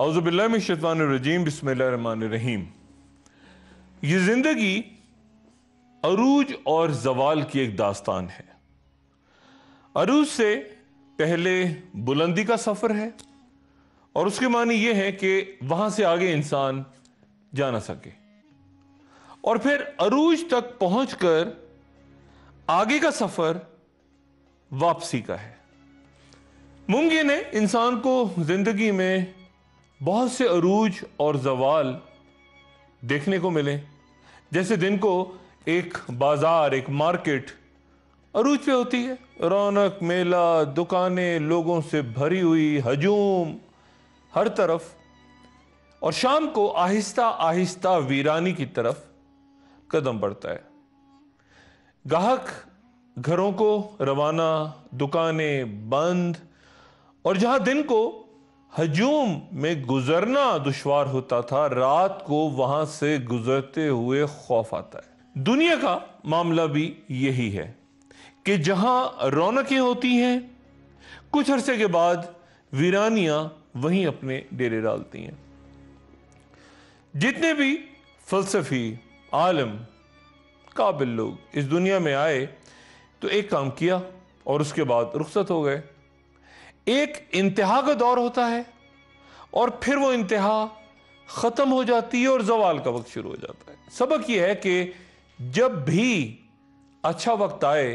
औज़ुबिल्लाह मिन शैतानिर्रजीम, बिस्मिल्लाहिर्रहमानिर्रहीम। ये ज़िंदगी अरूज और ज़वाल की एक दास्तान है। अरूज से पहले बुलंदी का सफ़र है और उसके मानी ये है कि वहाँ से आगे इंसान जा ना सके, और फिर अरूज तक पहुँचकर आगे का सफ़र वापसी का है। मुमकिन है इंसान को ज़िंदगी में बहुत से अरूज और ज़वाल देखने को मिले, जैसे दिन को एक बाज़ार, एक मार्केट अरूज पे होती है, रौनक, मेला, दुकानें लोगों से भरी हुई, हजूम हर तरफ, और शाम को आहिस्ता आहिस्ता वीरानी की तरफ कदम बढ़ता है। गाहक घरों को रवाना, दुकानें बंद, और जहां दिन को हजूम में गुजरना दुश्वार होता था, रात को वहां से गुजरते हुए खौफ आता है। दुनिया का मामला भी यही है कि जहां रौनकें होती हैं, कुछ अरसे के बाद वीरानियां वहीं अपने डेरे डालती हैं। जितने भी फलसफी, आलम, काबिल लोग इस दुनिया में आए तो एक काम किया और उसके बाद रुखसत हो गए। एक इंतहा का दौर होता है और फिर वो इंतहा ख़त्म हो जाती है और जवाल का वक्त शुरू हो जाता है। सबक ये है कि जब भी अच्छा वक्त आए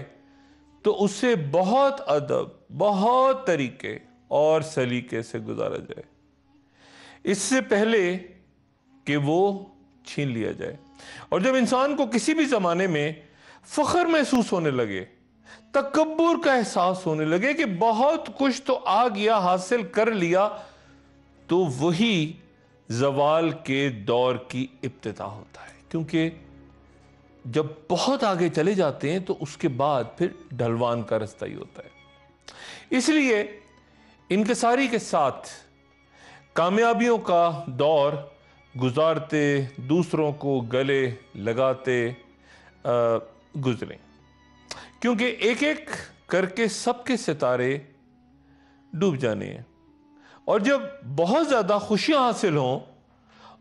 तो उससे बहुत अदब, बहुत तरीके और सलीके से गुजारा जाए, इससे पहले कि वो छीन लिया जाए। और जब इंसान को किसी भी ज़माने में फ़ख्र महसूस होने लगे, तकब्बुर का एहसास होने लगे कि बहुत कुछ तो आ गया, हासिल कर लिया, तो वही ज़वाल के दौर की इब्तिदा होता है, क्योंकि जब बहुत आगे चले जाते हैं तो उसके बाद फिर ढलवान का रास्ता ही होता है। इसलिए इनकसारी के साथ कामयाबियों का दौर गुजारते, दूसरों को गले लगाते गुजरें, क्योंकि एक एक करके सबके सितारे डूब जाने हैं। और जब बहुत ज़्यादा खुशियाँ हासिल हों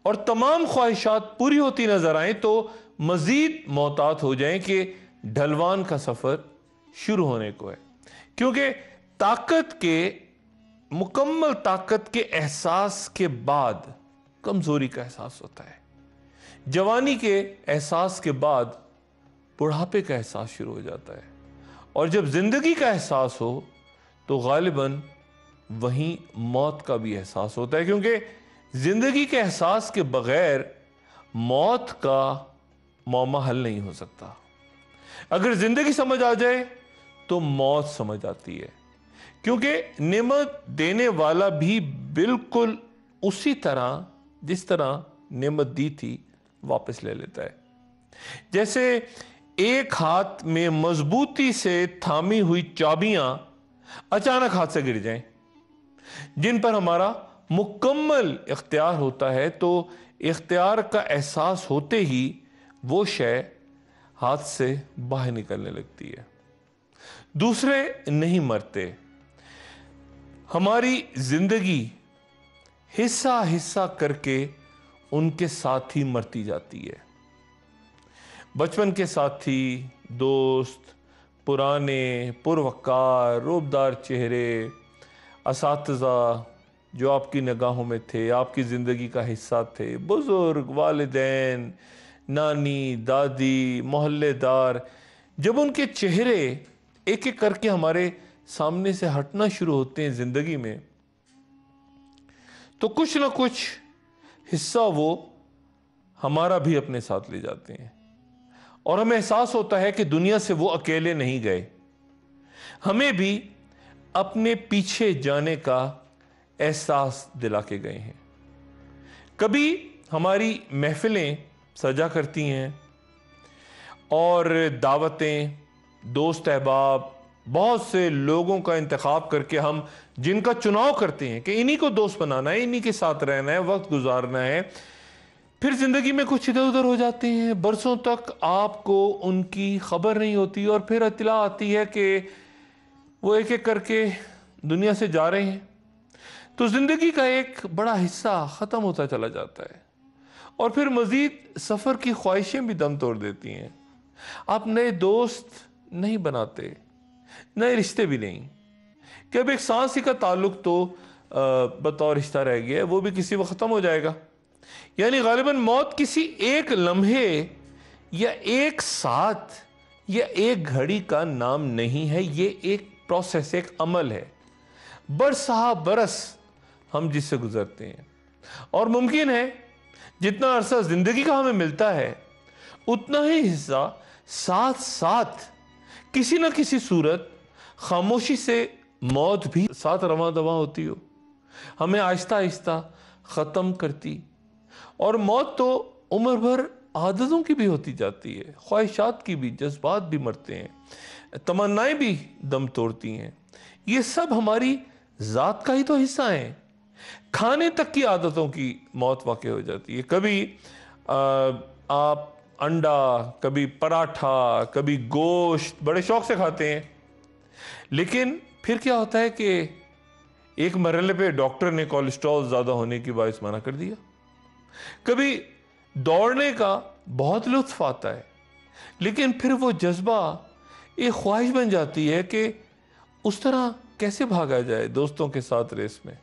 और तमाम ख्वाहिशात पूरी होती नज़र आएँ तो मज़ीद मोहतात हो जाएं कि ढलवान का सफ़र शुरू होने को है, क्योंकि ताकत के मुकम्मल ताकत के एहसास के बाद कमज़ोरी का एहसास होता है, जवानी के एहसास के बाद बुढ़ापे का एहसास शुरू हो जाता है, और जब ज़िंदगी का एहसास हो तो गालिबन वहीं मौत का भी एहसास होता है, क्योंकि ज़िंदगी के एहसास के बग़ैर मौत का मौमा हल नहीं हो सकता। अगर ज़िंदगी समझ आ जाए तो मौत समझ आती है, क्योंकि नेमत देने वाला भी बिल्कुल उसी तरह जिस तरह नेमत दी थी वापस ले लेता है। जैसे एक हाथ में मजबूती से थामी हुई चाबियां अचानक हाथ से गिर जाएं, जिन पर हमारा मुकम्मल इख्तियार होता है, तो इख्तियार का एहसास होते ही वो शय हाथ से बाहर निकलने लगती है। दूसरे नहीं मरते, हमारी जिंदगी हिस्सा हिस्सा करके उनके साथ ही मरती जाती है। बचपन के साथी, दोस्त, पुराने पुरवकार रूबदार चेहरे, असातिज़ा जो आपकी निगाहों में थे, आपकी ज़िंदगी का हिस्सा थे, बुज़ुर्ग, वालिदैन, नानी, दादी, मोहल्लेदार, जब उनके चेहरे एक एक करके हमारे सामने से हटना शुरू होते हैं ज़िंदगी में, तो कुछ ना कुछ हिस्सा वो हमारा भी अपने साथ ले जाते हैं, और हमें एहसास होता है कि दुनिया से वो अकेले नहीं गए, हमें भी अपने पीछे जाने का एहसास दिला के गए हैं। कभी हमारी महफिलें सजा करती हैं और दावतें, दोस्त अहबाब, बहुत से लोगों का इंतखाब करके हम जिनका चुनाव करते हैं कि इन्हीं को दोस्त बनाना है, इन्हीं के साथ रहना है, वक्त गुजारना है, फिर ज़िंदगी में कुछ इधर उधर हो जाते हैं, बरसों तक आपको उनकी खबर नहीं होती, और फिर इत्तला आती है कि वो एक एक करके दुनिया से जा रहे हैं। तो ज़िंदगी का एक बड़ा हिस्सा ख़त्म होता चला जाता है और फिर मज़ीद सफ़र की ख्वाहिशें भी दम तोड़ देती हैं। आप नए दोस्त नहीं बनाते, नए रिश्ते भी नहीं। कि अब एक सांस ही का ताल्लुक़ तो बतौर रिश्ता रह गया है, वो भी किसी वक्त ख़त्म हो जाएगा। यानी ग़ालिबन मौत किसी एक लम्हे या एक साथ या एक घड़ी का नाम नहीं है, ये एक प्रोसेस, एक अमल है। बरसहा बरस हम जिससे गुज़रते हैं और मुमकिन है जितना अरसा ज़िंदगी का हमें मिलता है उतना ही हिस्सा साथ साथ किसी न किसी सूरत खामोशी से मौत भी साथ रवां दवां होती हो, हमें आहिस्ता आहिस्ता ख़त्म करती। और मौत तो उम्र भर आदतों की भी होती जाती है, ख्वाहिशात की भी, जज्बात भी मरते हैं, तमन्नाएं भी दम तोड़ती हैं। ये सब हमारी ज़ात का ही तो हिस्सा हैं। खाने तक की आदतों की मौत वाक़ई हो जाती है। कभी आप अंडा, कभी पराठा, कभी गोश्त बड़े शौक़ से खाते हैं, लेकिन फिर क्या होता है कि एक मरहले पे डॉक्टर ने कोलेस्ट्रॉल ज़्यादा होने की बायस मना कर दिया। कभी दौड़ने का बहुत लुत्फ आता है, लेकिन फिर वो जज्बा एक ख्वाहिश बन जाती है कि उस तरह कैसे भागा जाए दोस्तों के साथ रेस में।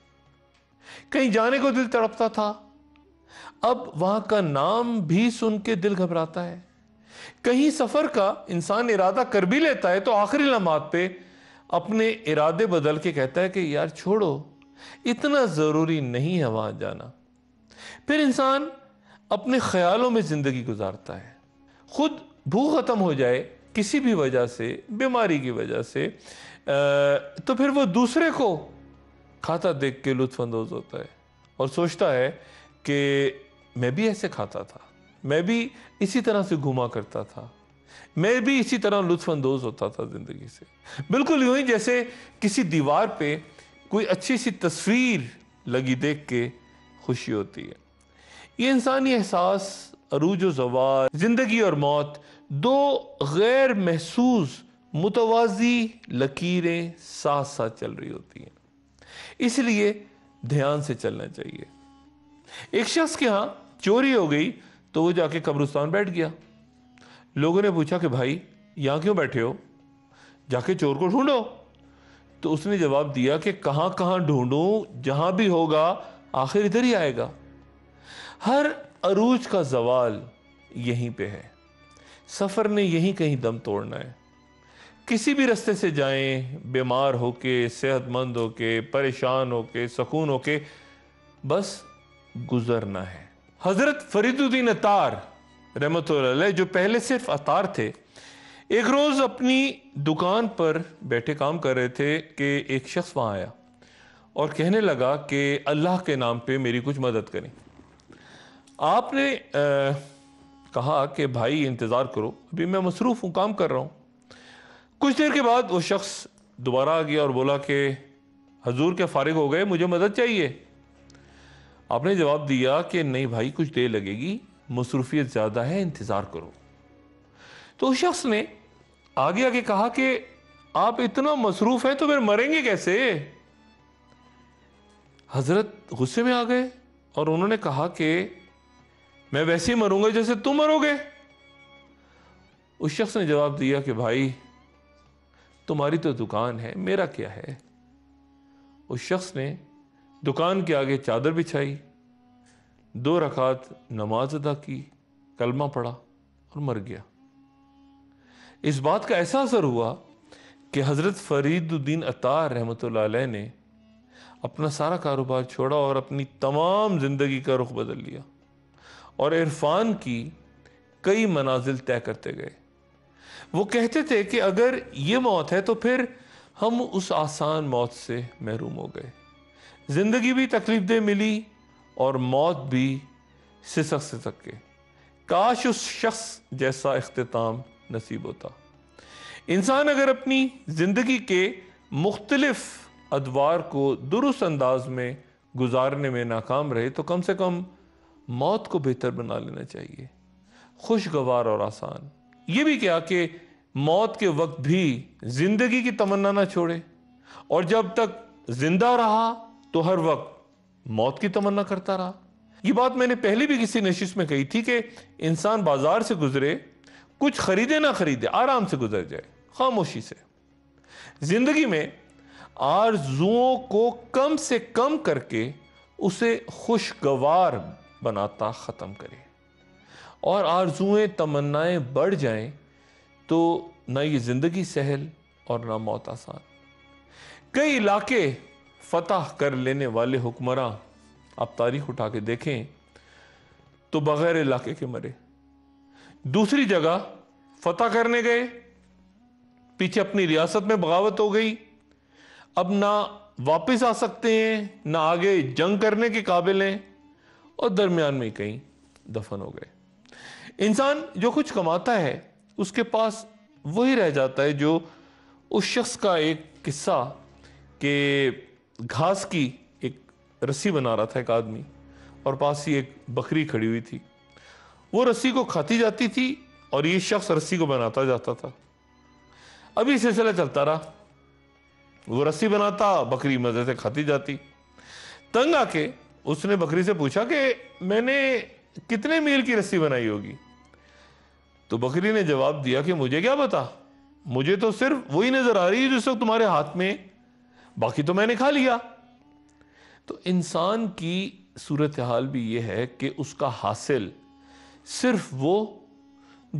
कहीं जाने को दिल तड़पता था, अब वहाँ का नाम भी सुन के दिल घबराता है। कहीं सफ़र का इंसान इरादा कर भी लेता है तो आखिरी लम्हात पे अपने इरादे बदल के कहता है कि यार छोड़ो, इतना ज़रूरी नहीं है वहाँ जाना। फिर इंसान अपने ख्यालों में ज़िंदगी गुजारता है। खुद भूख ख़त्म हो जाए किसी भी वजह से, बीमारी की वजह से, तो फिर वो दूसरे को खाता देख के लुत्फ़अंदोज़ होता है और सोचता है कि मैं भी ऐसे खाता था, मैं भी इसी तरह से घूमा करता था, मैं भी इसी तरह लुत्फ़अंदोज़ होता था ज़िंदगी से। बिल्कुल यूँ ही जैसे किसी दीवार पे कोई अच्छी सी तस्वीर लगी देख के खुशी होती है। ये इंसानी एहसास अरूज व ज़वाल, ज़िंदगी और मौत, दो गैर महसूस मुतवाज़ी लकीरें साथ साथ चल रही होती हैं, इसलिए ध्यान से चलना चाहिए। एक शख्स के यहाँ चोरी हो गई तो वो जाके कब्रिस्तान बैठ गया। लोगों ने पूछा कि भाई यहाँ क्यों बैठे हो, जाके चोर को ढूंढो। तो उसने जवाब दिया कि कहाँ कहाँ ढूंढूं, जहाँ भी होगा आखिर इधर ही आएगा। हर अरूज का जवाल यहीं पे है। सफ़र ने यहीं कहीं दम तोड़ना है। किसी भी रास्ते से जाएं, बीमार होके, सेहतमंद होके, परेशान होके, सुकून होके, बस गुजरना है। हज़रत फरीदुद्दीन अतार रहमतुल्लाह अलैह, जो पहले सिर्फ अतार थे, एक रोज़ अपनी दुकान पर बैठे काम कर रहे थे कि एक शख्स वहाँ आया और कहने लगा कि अल्लाह के नाम पे मेरी कुछ मदद करें। आपने कहा कि भाई इंतज़ार करो, अभी मैं मसरूफ़ हूँ, काम कर रहा हूँ। कुछ देर के बाद वो शख्स दोबारा आ गया और बोला कि हजूर के फारिग हो गए, मुझे मदद चाहिए। आपने जवाब दिया कि नहीं भाई, कुछ देर लगेगी, मसरूफियत ज़्यादा है, इंतज़ार करो। तो उस शख्स ने आगे आके कहा कि आप इतना मसरूफ़ हैं तो फिर मरेंगे कैसे। हज़रत गुस्से में आ गए और उन्होंने कहा कि मैं वैसे ही मरूंगा जैसे तुम मरोगे। उस शख्स ने जवाब दिया कि भाई तुम्हारी तो दुकान है, मेरा क्या है। उस शख्स ने दुकान के आगे चादर बिछाई, 2 रकात नमाज अदा की, कलमा पढ़ा और मर गया। इस बात का ऐसा असर हुआ कि हज़रत फरीदुद्दीन अतार रहमतुल्लाह अलैह ने अपना सारा कारोबार छोड़ा और अपनी तमाम ज़िंदगी का रुख बदल लिया और इरफान की कई मनाजिल तय करते गए। वो कहते थे कि अगर ये मौत है तो फिर हम उस आसान मौत से महरूम हो गए। ज़िंदगी भी तकलीफदेह मिली और मौत भी सिसक सिसक के। काश उस शख्स जैसा इख्तिताम नसीब होता। इंसान अगर अपनी ज़िंदगी के मुख्तलिफ अदवार को दुरुस्त अंदाज में गुजारने में नाकाम रहे तो कम से कम मौत को बेहतर बना लेना चाहिए, खुशगवार और आसान। ये भी क्या कि मौत के वक्त भी ज़िंदगी की तमन्ना ना छोड़े और जब तक ज़िंदा रहा तो हर वक्त मौत की तमन्ना करता रहा। ये बात मैंने पहले भी किसी नशिश में कही थी कि इंसान बाजार से गुजरे, कुछ खरीदे ना खरीदे, आराम से गुजर जाए, खामोशी से। जिंदगी में आरजुओं को कम से कम करके उसे खुशगवार बनाता ख़त्म करे। और आरजुएं तमन्नाएं बढ़ जाएं तो ना ये ज़िंदगी सहल और ना मौत आसान। कई इलाके फतह कर लेने वाले हुक्मरां, आप तारीख उठा के देखें तो बग़ैर इलाके के मरे। दूसरी जगह फतह करने गए, पीछे अपनी रियासत में बगावत हो गई, अब ना वापस आ सकते हैं ना आगे जंग करने के काबिल हैं, और दरमियान में कहीं दफन हो गए। इंसान जो कुछ कमाता है उसके पास वही रह जाता है जो उस शख्स का एक किस्सा के घास की एक रस्सी बना रहा था एक आदमी, और पास ही एक बकरी खड़ी हुई थी। वो रस्सी को खाती जाती थी और ये शख्स रस्सी को बनाता जाता था। अभी सिलसिला चलता रहा, वो रस्सी बनाता, बकरी मज़े से खाती जाती। तंग आके उसने बकरी से पूछा कि मैंने कितने मील की रस्सी बनाई होगी? तो बकरी ने जवाब दिया कि मुझे क्या पता, मुझे तो सिर्फ वही नज़र आ रही है जिस वक्त तुम्हारे हाथ में, बाकी तो मैंने खा लिया। तो इंसान की सूरत हाल भी ये है कि उसका हासिल सिर्फ वो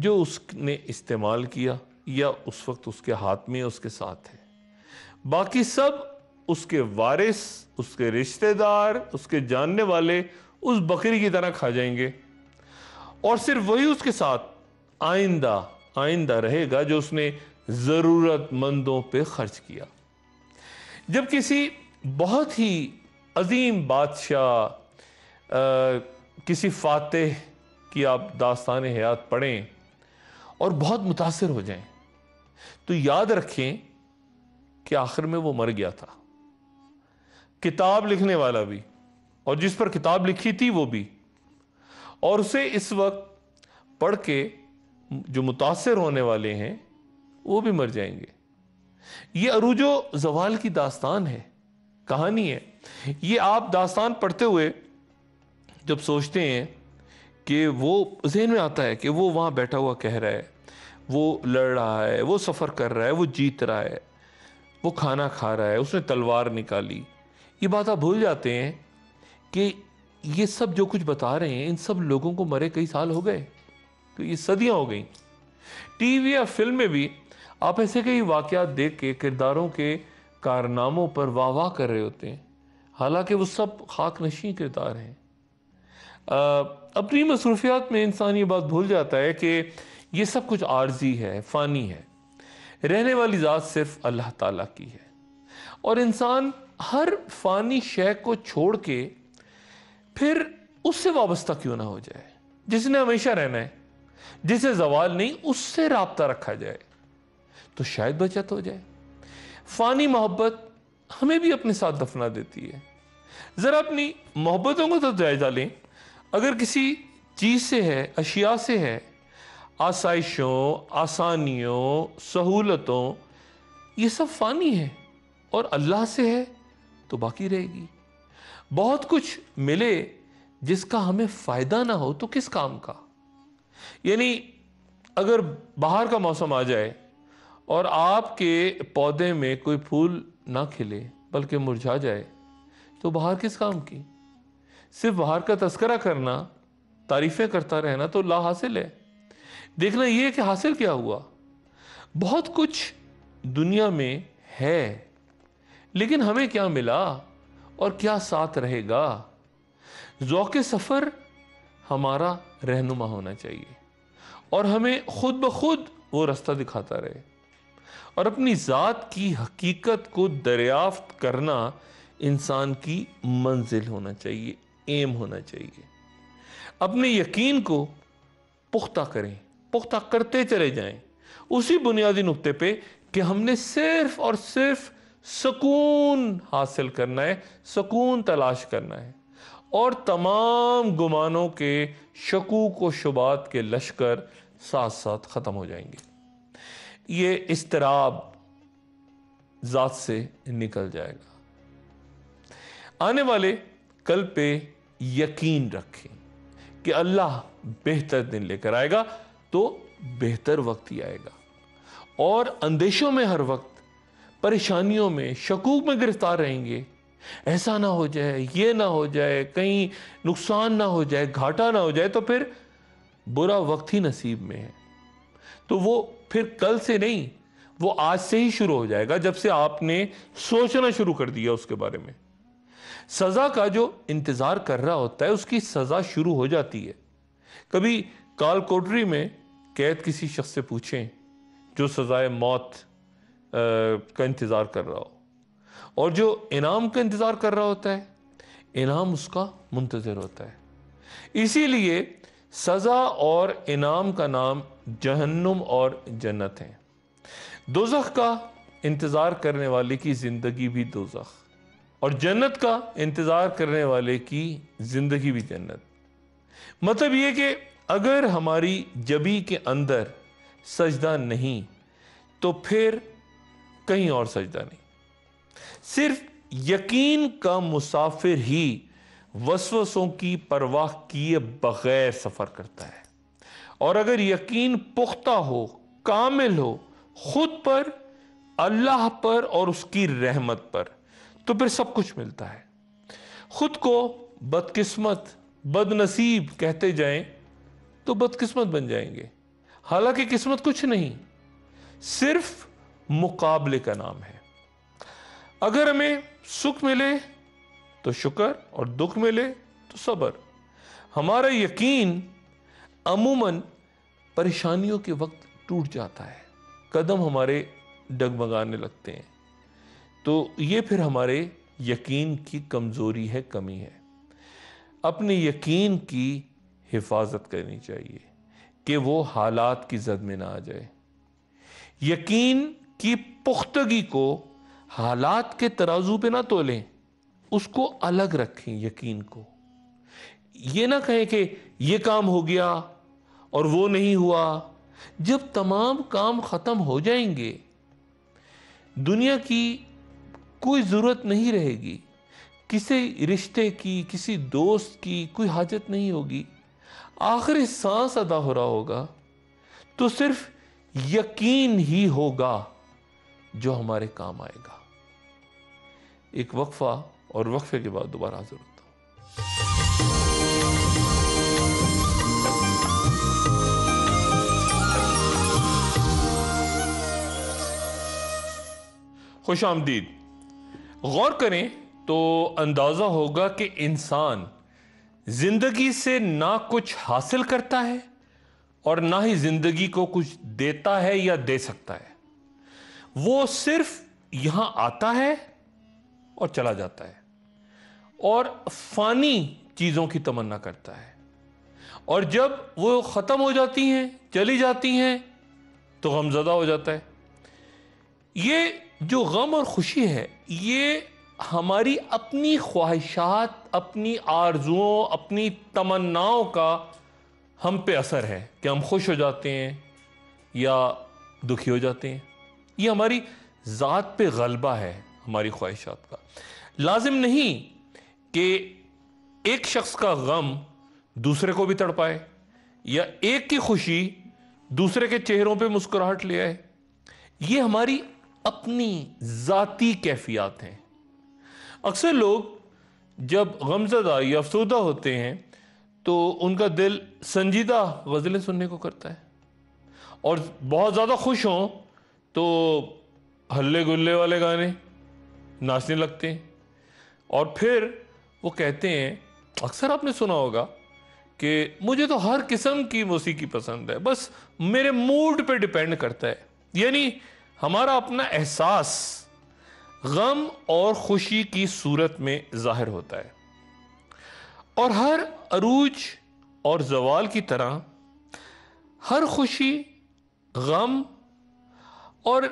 जो उसने इस्तेमाल किया या उस वक्त उसके हाथ में उसके साथ है। बाकी सब उसके वारिस, उसके रिश्तेदार, उसके जानने वाले उस बकरी की तरह खा जाएंगे, और सिर्फ वही उसके साथ आइंदा रहेगा जो उसने ज़रूरतमंदों पे खर्च किया। जब किसी बहुत ही अजीम बादशाह, किसी फातेह की आप दास्तान हयात पढ़ें और बहुत मुतासर हो जाएं, तो याद रखें कि आखिर में वो मर गया था। किताब लिखने वाला भी, और जिस पर किताब लिखी थी वो भी, और उसे इस वक्त पढ़ के जो मुतासर होने वाले हैं वो भी मर जाएंगे। ये अरूजो ज़वाल की दास्तान है, कहानी है। ये आप दास्तान पढ़ते हुए जब सोचते हैं कि वो जहन में आता है कि वो वहाँ बैठा हुआ कह रहा है, वो लड़ रहा है, वो सफ़र कर रहा है, वो जीत रहा है, वो खाना खा रहा है, उसने तलवार निकाली। ये बात आप भूल जाते हैं कि ये सब जो कुछ बता रहे हैं, इन सब लोगों को मरे कई साल हो गए, तो ये सदियां हो गई। टीवी या फिल्म में भी आप ऐसे कई वाक़यात देख के किरदारों के कारनामों पर वाह वाह कर रहे होते हैं, हालांकि वो सब खाकनशीं किरदार हैं। अपनी मसरूफियात में इंसान ये बात भूल जाता है कि ये सब कुछ आर्जी है, फ़ानी है, रहने वाली ज़ात सिर्फ अल्लाह ताला की है। और इंसान हर फ़ानी शय को छोड़ के फिर उससे वाबस्ता क्यों ना हो जाए जिसने हमेशा रहना है, जिसे ज़वाल नहीं, उससे राब्ता रखा जाए तो शायद बचत हो जाए। फ़ानी मोहब्बत हमें भी अपने साथ दफना देती है। ज़रा अपनी मोहब्बतों को तो जायज़ा लें। अगर किसी चीज़ से है, अशिया से है, आसाइशों, आसानियों, सहूलतों, ये सब फ़ानी है, और अल्लाह से है तो बाकी रहेगी। बहुत कुछ मिले जिसका हमें फ़ायदा ना हो तो किस काम का। यानी अगर बाहर का मौसम आ जाए और आपके पौधे में कोई फूल ना खिले बल्कि मुरझा जाए तो बाहर किस काम की। सिर्फ बाहर का तस्करा करना, तारीफ़ें करता रहना तो ला हासिल है। देखना यह है कि हासिल क्या हुआ। बहुत कुछ दुनिया में है, लेकिन हमें क्या मिला और क्या साथ रहेगा। ज़ौक़े सफ़र हमारा रहनुमा होना चाहिए और हमें ख़ुद ब खुद वो रास्ता दिखाता रहे, और अपनी ज़ात की हकीकत को दरियाफ्त करना इंसान की मंजिल होना चाहिए, एम होना चाहिए। अपने यकीन को पुख्ता करें, पुख्ता करते चले जाएं उसी बुनियादी नुक्ते पे कि हमने सिर्फ और सिर्फ सुकून हासिल करना है, सुकून तलाश करना है, और तमाम गुमानों के, शकूक व शुबात के लश्कर साथ साथ ख़त्म हो जाएंगे। ये इस्तराब ज़ात से निकल जाएगा। आने वाले कल पे यकीन रखें कि अल्लाह बेहतर दिन लेकर आएगा तो बेहतर वक्त ही आएगा। और अंदेशों में हर वक्त, परेशानियों में, शकूक में गिरफ्तार रहेंगे, ऐसा ना हो जाए, ये ना हो जाए, कहीं नुकसान ना हो जाए, घाटा ना हो जाए, तो फिर बुरा वक्त ही नसीब में है। तो वो फिर कल से नहीं, वो आज से ही शुरू हो जाएगा जब से आपने सोचना शुरू कर दिया उसके बारे में। सज़ा का जो इंतज़ार कर रहा होता है उसकी सज़ा शुरू हो जाती है। कभी काल कोठरी में कैद किसी शख्स से पूछें जो सज़ाए मौत का इंतज़ार कर रहा हो, और जो इनाम का इंतज़ार कर रहा होता है, इनाम उसका मुंतज़र होता है। इसीलिए सज़ा और इनाम का नाम जहन्नुम और जन्नत है। दोज़ख का इंतज़ार करने वाले की ज़िंदगी भी दोज़ख और जन्नत का इंतज़ार करने वाले की ज़िंदगी भी जन्नत। मतलब ये कि अगर हमारी जबी के अंदर सजदा नहीं तो फिर कहीं और सजदा नहीं। सिर्फ यकीन का मुसाफिर ही वसवसों की परवाह किए बग़ैर सफ़र करता है, और अगर यकीन पुख्ता हो, कामिल हो खुद पर, अल्लाह पर और उसकी रहमत पर, तो फिर सब कुछ मिलता है। खुद को बदकिस्मत, बदनसीब कहते जाएं तो बदकिस्मत बन जाएंगे, हालांकि किस्मत कुछ नहीं, सिर्फ मुकाबले का नाम है। अगर हमें सुख मिले तो शुक्र और दुख मिले तो सब्र। हमारा यकीन अमूमन परेशानियों के वक्त टूट जाता है, कदम हमारे डगमगाने लगते हैं, तो ये फिर हमारे यकीन की कमज़ोरी है, कमी है। अपने यकीन की हिफाजत करनी चाहिए कि वो हालात की जद में ना आ जाए। यकीन की पुख्तगी को हालात के तराजू पे ना तोलें, उसको अलग रखें। यकीन को ये ना कहें कि ये काम हो गया और वो नहीं हुआ। जब तमाम काम ख़त्म हो जाएंगे, दुनिया की कोई ज़रूरत नहीं रहेगी, किसी रिश्ते की, किसी दोस्त की कोई हाजत नहीं होगी। आखिरी सांस अदा हो रहा होगा तो सिर्फ यकीन ही होगा जो हमारे काम आएगा। एक वक्फ़ा और वक्फ़े के बाद दोबारा हाज़िर होता हूँ। खुश आमदीद। गौर करें तो अंदाज़ा होगा कि इंसान ज़िंदगी से ना कुछ हासिल करता है और ना ही ज़िंदगी को कुछ देता है या दे सकता है। वो सिर्फ यहाँ आता है और चला जाता है, और फ़ानी चीज़ों की तमन्ना करता है, और जब वो ख़त्म हो जाती हैं, चली जाती हैं, तो गमज़दा हो जाता है। ये जो गम और खुशी है, ये हमारी अपनी ख्वाहिशात, अपनी आरजुओं, अपनी तमन्नाओं का हम पे असर है कि हम खुश हो जाते हैं या दुखी हो जाते हैं। ये हमारी ज़ात पे गलबा है, हमारी ख्वाहिशात का। लाजिम नहीं कि एक शख्स का गम दूसरे को भी तड़पाए या एक की खुशी दूसरे के चेहरों पे मुस्कुराहट ले आए। ये हमारी अपनी ज़ाती कैफियत हैं। अक्सर लोग जब गमज़दा या अफसोदा होते हैं तो उनका दिल संजीदा गज़लें सुनने को करता है, और बहुत ज़्यादा खुश हों तो हल्ले गुल्ले वाले गाने, नाचने लगते हैं। और फिर वो कहते हैं, अक्सर आपने सुना होगा, कि मुझे तो हर किस्म की मौसीकी पसंद है, बस मेरे मूड पे डिपेंड करता है। यानी हमारा अपना एहसास गम और खुशी की सूरत में ज़ाहिर होता है। और हर अरूज और ज़वाल की तरह हर खुशी गम, और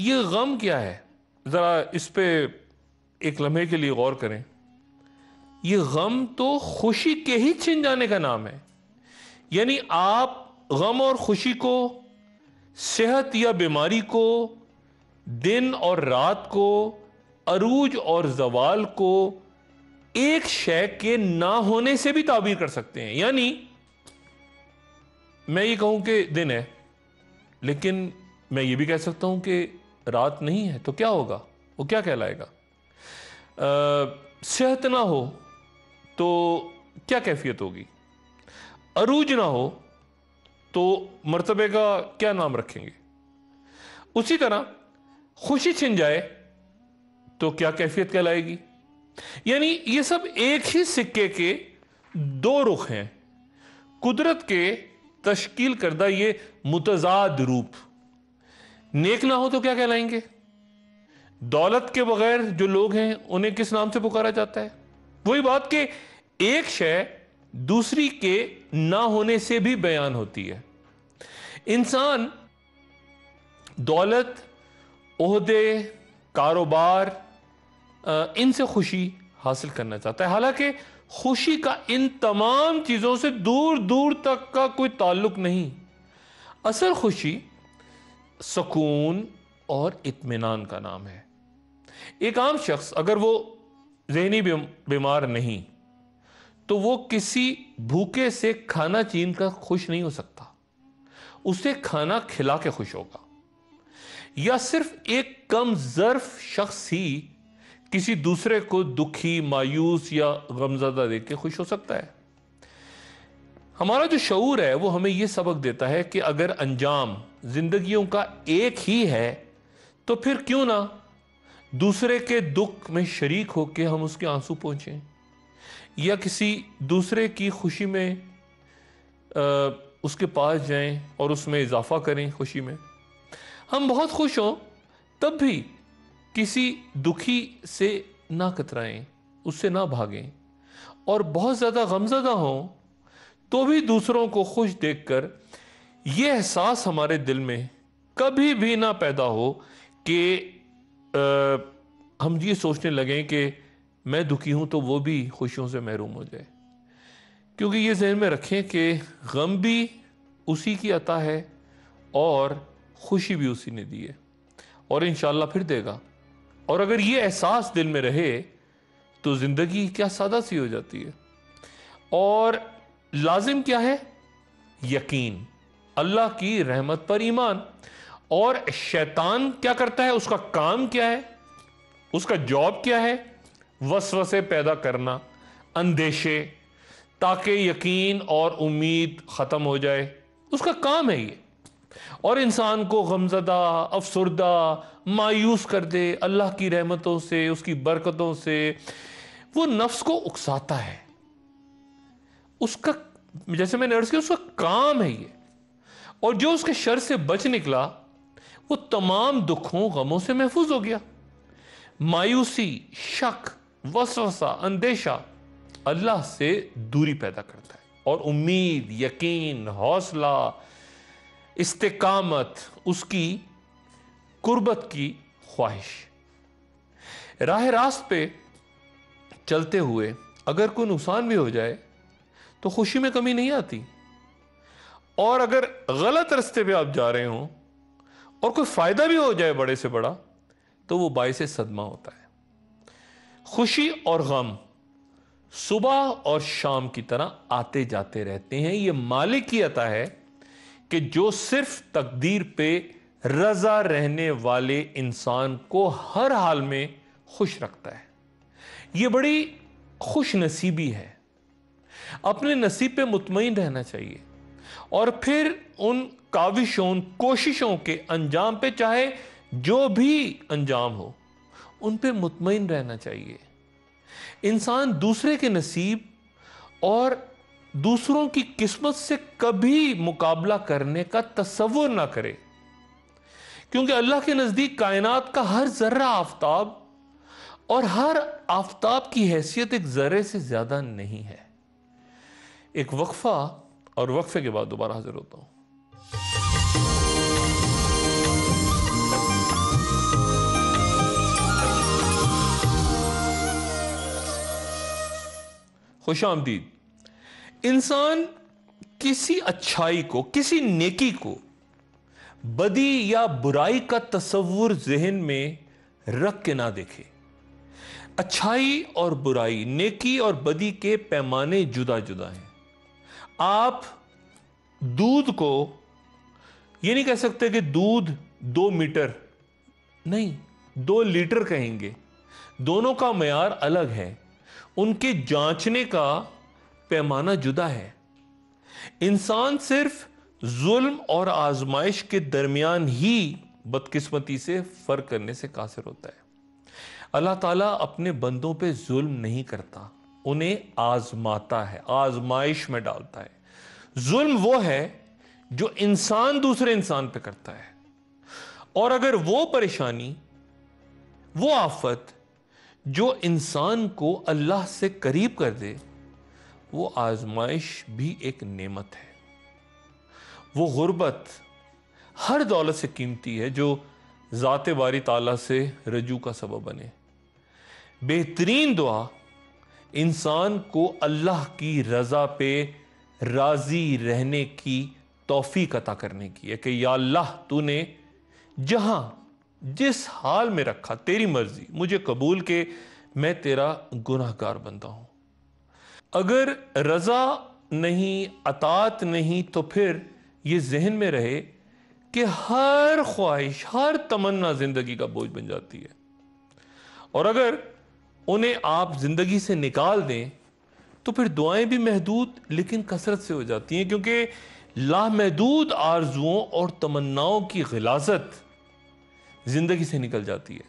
ये गम क्या है, ज़रा इस पे एक लम्हे के लिए गौर करें। ये गम तो खुशी के ही छिन जाने का नाम है। यानी आप गम और खुशी को, सेहत या बीमारी को, दिन और रात को, अरूज और ज़वाल को एक शय के ना होने से भी ताबीर कर सकते हैं। यानी मैं ये कहूं कि दिन है, लेकिन मैं ये भी कह सकता हूं कि रात नहीं है, तो क्या होगा, वो क्या कहलाएगा? सेहत ना हो तो क्या कैफियत होगी? अरूज ना हो तो मर्तबे का क्या नाम रखेंगे? उसी तरह खुशी छिन जाए तो क्या कैफियत कहलाएगी? यानी ये सब एक ही सिक्के के दो रुख हैं। कुदरत के तश्कील करदा ये मुतजाद रूप। नेक ना हो तो क्या कहलाएंगे? दौलत के बगैर जो लोग हैं उन्हें किस नाम से पुकारा जाता है? वही बात कि एक शय दूसरी के ना होने से भी बयान होती है। इंसान दौलत, ओहदे, कारोबार, इनसे खुशी हासिल करना चाहता है, हालांकि खुशी का इन तमाम चीज़ों से दूर दूर तक का कोई ताल्लुक नहीं। असल खुशी सुकून और इत्मीनान का नाम है। एक आम शख्स अगर वो ज़हनी बीमार नहीं तो वो किसी भूखे से खाना छीन कर खुश नहीं हो सकता, उसे खाना खिला के खुश होगा। या सिर्फ एक कम ज़र्फ शख्स ही किसी दूसरे को दुखी, मायूस या गमज़दा देख के खुश हो सकता है। हमारा जो शऊर है वो हमें ये सबक देता है कि अगर अंजाम जिंदगियों का एक ही है तो फिर क्यों ना दूसरे के दुख में शरीक होके हम उसके आंसू पोंछें, या किसी दूसरे की खुशी में उसके पास जाएं और उसमें इजाफा करें। खुशी में हम बहुत खुश हों तब भी किसी दुखी से ना कतराएं, उससे ना भागें, और बहुत ज़्यादा गमज़दा हों तो भी दूसरों को खुश देखकर ये एहसास हमारे दिल में कभी भी ना पैदा हो कि हम ये सोचने लगें कि मैं दुखी हूँ तो वो भी खुशियों से महरूम हो जाए। क्योंकि ये जहन में रखें कि गम भी उसी की अता है और खुशी भी उसी ने दी है और इंशाल्लाह फिर देगा। और अगर ये एहसास दिल में रहे तो ज़िंदगी क्या सादा सी हो जाती है। और लाजिम क्या है? यकीन, अल्लाह की रहमत पर ईमान। और शैतान क्या करता है, उसका काम क्या है, उसका जॉब क्या है? वसवसे पैदा करना, अंदेशे, ताकि यकीन और उम्मीद ख़त्म हो जाए। उसका काम है ये, और इंसान को गमज़दा, अफसरदा, मायूस कर दे। अल्लाह की रहमतों से, उसकी बरकतों से वो नफ्स को उकसाता है। उसका, जैसे मैंने अर्ज़ किया, उसका काम है ये। और जो उसके शर से बच निकला वो तमाम दुखों, गमों से महफूज हो गया। मायूसी, शक, वसवसा, अंदेशा अल्लाह से दूरी पैदा करता है, और उम्मीद, यकीन, हौसला, इस्तिकामत, उसकी कुर्बत की ख्वाहिश। राह रास्त पे चलते हुए अगर कोई नुकसान भी हो जाए तो खुशी में कमी नहीं आती। और अगर गलत रास्ते पे आप जा रहे हों और कोई फ़ायदा भी हो जाए बड़े से बड़ा, तो वो बायसे सदमा होता है। खुशी और गम सुबह और शाम की तरह आते जाते रहते हैं। ये मालिक की अता है कि जो सिर्फ तकदीर पे रजा रहने वाले इंसान को हर हाल में खुश रखता है। ये बड़ी खुश नसीबी है। अपने नसीब पे मुतमईन रहना चाहिए और फिर उन काविशों, उन कोशिशों के अंजाम पे, चाहे जो भी अंजाम हो, उन पे मुतमईन रहना चाहिए। इंसान दूसरे के नसीब और दूसरों की किस्मत से कभी मुकाबला करने का तसव्वुर ना करे, क्योंकि अल्लाह के नज़दीक कायनात का हर ज़र्रा आफताब, और हर आफताब की हैसियत एक ज़र्रे से ज़्यादा नहीं है। एक वक्फ़ा, और वक्फ़े के बाद दोबारा हाज़िर होता हूँ। खुशामदीद। इंसान किसी अच्छाई को, किसी नेकी को बदी या बुराई का तसव्वुर जहन में रख के ना देखे। अच्छाई और बुराई, नेकी और बदी के पैमाने जुदा जुदा हैं। आप दूध को ये नहीं कह सकते कि दूध 2 मीटर, नहीं 2 लीटर कहेंगे। दोनों का मयार अलग है, उनके जांचने का पैमाना जुदा है। इंसान सिर्फ जुल्म और आजमाइश के दरमियान ही बदकिस्मती से फ़र्क करने से कासिर होता है। अल्लाह ताला अपने बंदों पे जुल्म नहीं करता, उन्हें आजमाता है, आजमाइश में डालता है। जुल्म वो है जो इंसान दूसरे इंसान पे करता है, और अगर वो परेशानी, वो आफत जो इंसान को अल्लाह से करीब कर दे, वो आजमाइश भी एक नेमत है। वो गुर्बत हर दौलत से कीमती है जो ज़ाते बारी ताला से रजू का सबब बने। बेहतरीन दुआ इंसान को अल्लाह की रज़ा पे राज़ी रहने की तौफीक अता करने की है कि या अल्लाह, तूने जहाँ जिस हाल में रखा, तेरी मर्ज़ी, मुझे कबूल के मैं तेरा गुनाहगार बंदा हूँ। अगर रज़ा नहीं, अतात नहीं, तो फिर ये जहन में रहे कि हर ख्वाहिश, हर तमन्ना ज़िंदगी का बोझ बन जाती है, और अगर उन्हें आप ज़िंदगी से निकाल दें तो फिर दुआएं भी महदूद लेकिन कसरत से हो जाती हैं, क्योंकि लामहदूद आरजुओं और तमन्नाओं की ग़िलाज़त ज़िंदगी से निकल जाती है।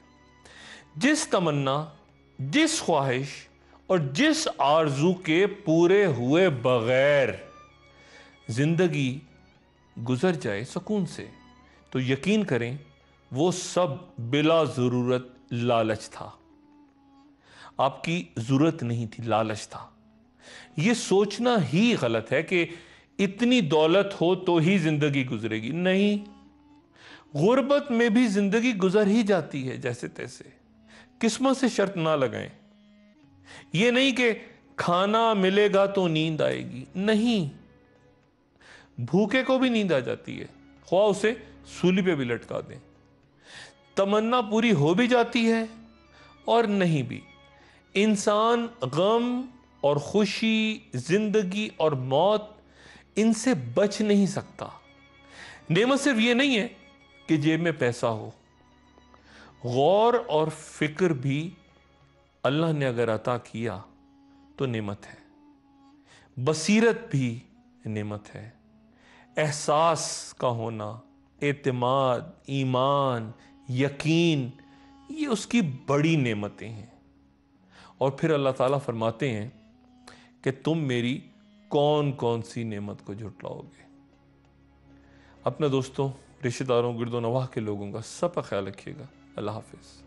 जिस तमन्ना, जिस ख्वाहिश और जिस आरजू के पूरे हुए बग़ैर ज़िंदगी गुज़र जाए सुकून से, तो यकीन करें वो सब बिला ज़रूरत लालच था। आपकी ज़रूरत नहीं थी, लालच था। ये सोचना ही गलत है कि इतनी दौलत हो तो ही ज़िंदगी गुजरेगी, नहीं। गुर्बत में भी ज़िंदगी गुजर ही जाती है जैसे तैसे। किस्मत से शर्त ना लगाएं। ये नहीं कि खाना मिलेगा तो नींद आएगी, नहीं। भूखे को भी नींद आ जाती है, ख्वाह उसे सूली पे भी लटका दें। तमन्ना पूरी हो भी जाती है और नहीं भी। इंसान गम और खुशी, जिंदगी और मौत, इनसे बच नहीं सकता। नेमत सिर्फ ये नहीं है कि जेब में पैसा हो, गौर और फिक्र भी अल्लाह ने अगर अता किया तो नेमत है। बसीरत भी नेमत है, एहसास का होना, एतमाद, ईमान, यकीन, ये उसकी बड़ी नेमतें हैं। और फिर अल्लाह ताला फरमाते हैं कि तुम मेरी कौन कौन सी नेमत को झुटलाओगे। अपना दोस्तों, रिश्तेदारों, गिरदोनवाह के लोगों का सब का ख्याल रखिएगा। अल्लाह हाफिज़।